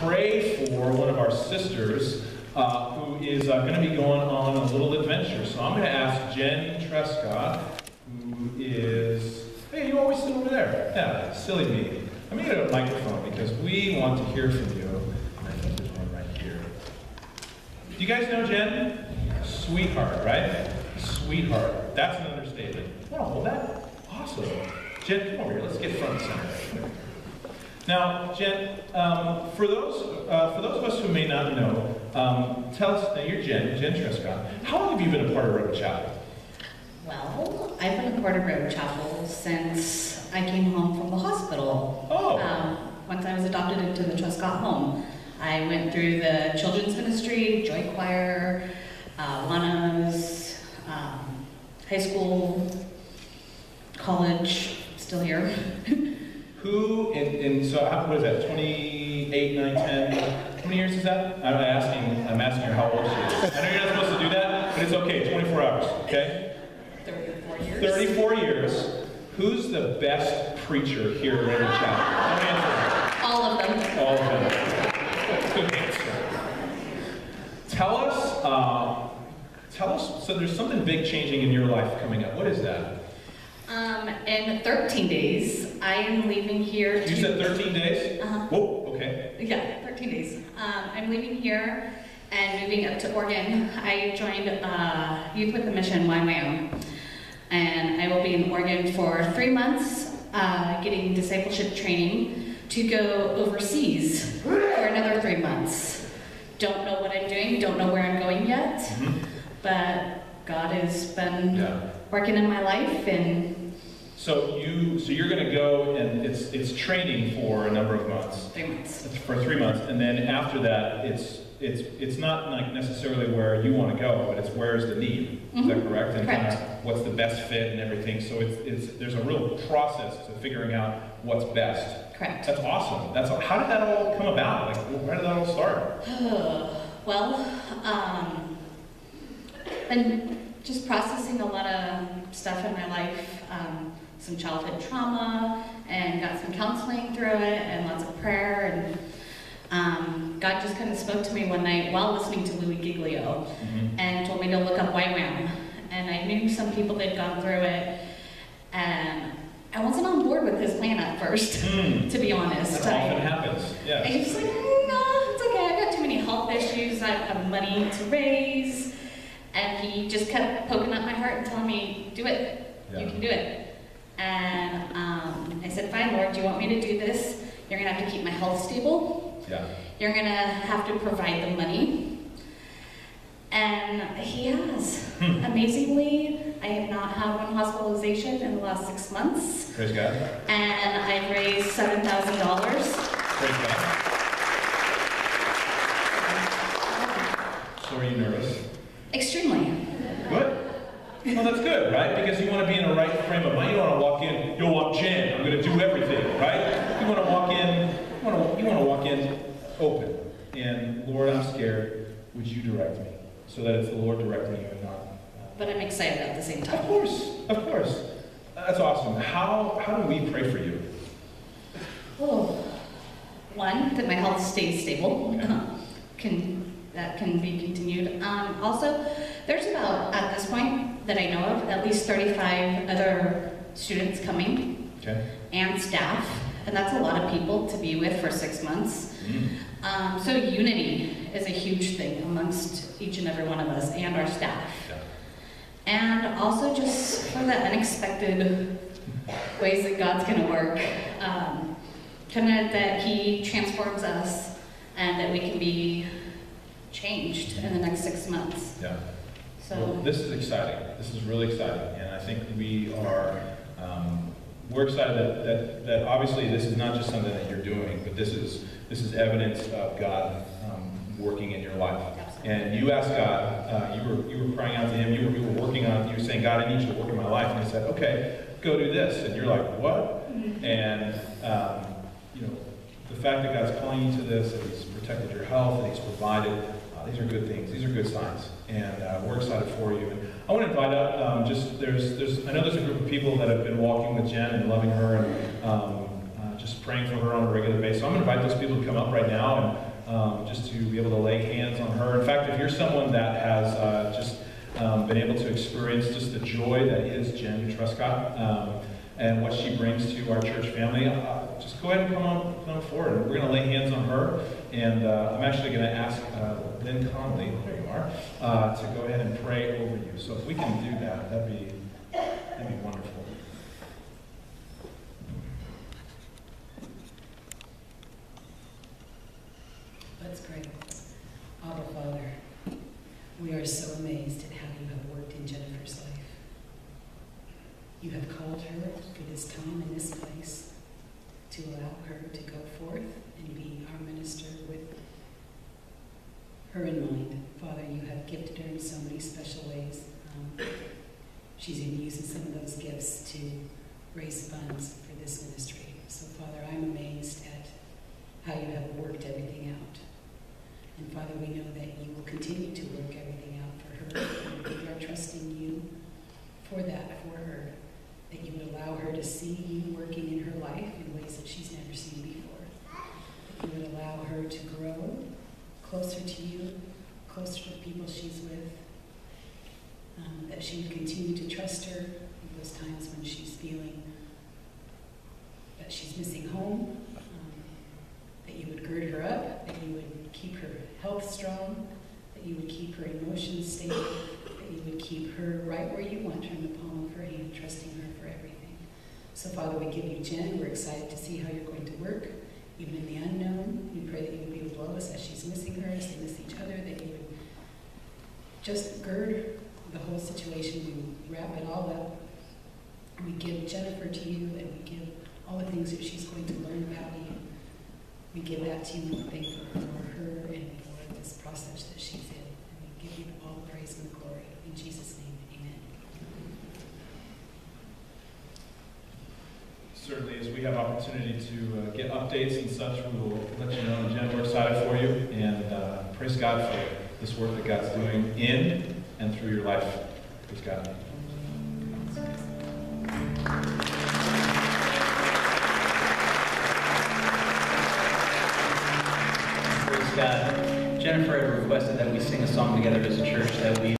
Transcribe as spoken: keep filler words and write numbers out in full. pray for one of our sisters uh, who is uh, going to be going on a little adventure. So I'm going to ask Jen Truscott, who is, hey, you always sit over there. Yeah, silly me. I'm going to get a microphone because we want to hear from you. I think there's one right here. Do you guys know Jen? Sweetheart, right? Sweetheart. That's an understatement. Want to hold that? Awesome. Jen, come over here. Let's get front and center. Now, Jen, um, for those uh, for those of us who may not know, um, tell us. Now, you're Jen, Jen Truscott. How long have you been a part of Redwood Chapel? Well, I've been a part of Redwood Chapel since I came home from the hospital. Oh. Um, once I was adopted into the Truscott home, I went through the children's ministry, joy choir, uh, Lana's, um, high school, college. Still here. Who, and, and so how, what is that, twenty-eight, nine, ten, how many years is that? I'm asking, I'm asking her how old she is. I know you're not supposed to do that, but it's okay, twenty-four hours, okay? thirty-four years. thirty-four years. Who's the best preacher here at Redwood Chapel? All of them. All of them. Good answer. Tell us, uh, tell us, so there's something big changing in your life coming up. What is that? Um, in thirteen days, I am leaving here. You to, said thirteen days? Uh-huh. Whoa, okay. Yeah, thirteen days. Um, I'm leaving here and moving up to Oregon. I joined uh, Youth with a Mission, Y W A M, and I will be in Oregon for three months uh, getting discipleship training to go overseas for another three months. Don't know what I'm doing, don't know where I'm going yet, mm-hmm. but God has been yeah. working in my life. And So you, so you're going to go, and it's it's training for a number of months. Three months. It's for three months, and then after that, it's it's it's not like necessarily where you want to go, but it's where's the need. Mm-hmm. Is that correct? And correct. Kind of what's the best fit and everything. So it's it's there's a real process to figuring out what's best. Correct. That's awesome. That's how did that all come about? Like where did that all start? Well, um, been just processing a lot of stuff in my life. Um, some childhood trauma, and got some counseling through it, and lots of prayer, and um, God just kind of spoke to me one night while listening to Louis Giglio, mm-hmm. and told me to look up Y WAM, and I knew some people that had gone through it, and I wasn't on board with his plan at first, mm. to be honest. That often I, happens, yeah. I was like, no, it's okay, I've got too many health issues, I don't have money to raise, and he just kept poking at my heart and telling me, do it, yeah. you can do it. And um, I said, fine, Lord, do you want me to do this? You're going to have to keep my health stable. Yeah. You're going to have to provide the money. And he has. Hmm. Amazingly, I have not had one hospitalization in the last six months. Praise God. And I've raised seven thousand dollars. Praise God. So are you nervous? Extremely. What? Well, that's good, right? Because you want to be in the right frame of mind. You want to walk in, yo, I'm Jen, I'm going to do everything, right? You want to walk in, you want to, you want to walk in open. And, Lord, I'm scared. Would you direct me? So that it's the Lord directing you and not. But I'm excited at the same time. Of course, of course. That's awesome. How, how do we pray for you? Oh, one, that my health stays stable. Okay. can, that can be continued. Um, also, there's about, at this point, that I know of, at least thirty-five other students coming, okay. and staff, and that's a lot of people to be with for six months. Mm-hmm. um, so unity is a huge thing amongst each and every one of us and our staff. Yeah. And also just for the unexpected ways that God's going to work, um, kind of that He transforms us and that we can be changed in the next six months. Yeah. Well, this is exciting. This is really exciting, and I think we are um, we're excited that, that that obviously this is not just something that you're doing, but this is this is evidence of God um, working in your life. And you asked God, uh, you were you were crying out to Him, you were you were working on, you were saying, God, I need you to work in my life, and He said, okay, go do this, and you're like, what? Mm-hmm. And um, you know, the fact that God's calling you to this, and He's protected your health, and He's provided. These are good things. These are good signs, and uh, we're excited for you. And I want to invite up um, just there's there's I know there's a group of people that have been walking with Jen and loving her and um, uh, just praying for her on a regular basis. So I'm going to invite those people to come up right now um, just to be able to lay hands on her. In fact, if you're someone that has uh, just um, been able to experience just the joy that is Jen Truscott um, and what she brings to our church family, uh, just go ahead and come on, come forward. We're going to lay hands on her, and uh, I'm actually going to ask uh, Lynn Conley, there you are, uh, to go ahead and pray over you. So if we can do that, that'd be, that'd be wonderful. That's great. Abba, Father, we are so amazed at how you have worked in Jennifer's life. You have called her for this time and this place to allow her to go forth and be our minister with her in mind. Father, you have gifted her in so many special ways. Um, she's been using some of those gifts to raise funds for this ministry. So, Father, I'm amazed at how you have worked everything out. And Father, we know that you will continue to work everything out for her. We are trusting you for that, for her, that you would allow her to see you working in her life in ways that she's never seen before. That you would allow her to grow closer to you, closer to the people she's with. Um, that she would continue to trust her in those times when she's feeling that she's missing home. That you would gird her up, that you would keep her health strong, that you would keep her emotions stable, that you would keep her right where you want her in the palm of her hand, trusting her for everything. So, Father, we give you Jen. We're excited to see how you're going to work, even in the unknown. We pray that you would be with Lois as she's missing her, as they miss each other, that you would just gird the whole situation. We wrap it all up. We give Jennifer to you, and we give all the things that she's going to learn about you. We give that to you, and we thank you for her and for this process that she's in. And we give you all the praise and the glory. In Jesus' name, amen. Certainly, as we have opportunity to uh, get updates and such, we will let you know. Jen, we're excited for you. And uh, praise God for this work that God's doing in and through your life. Praise God. God. Jennifer had requested that we sing a song together as a church that we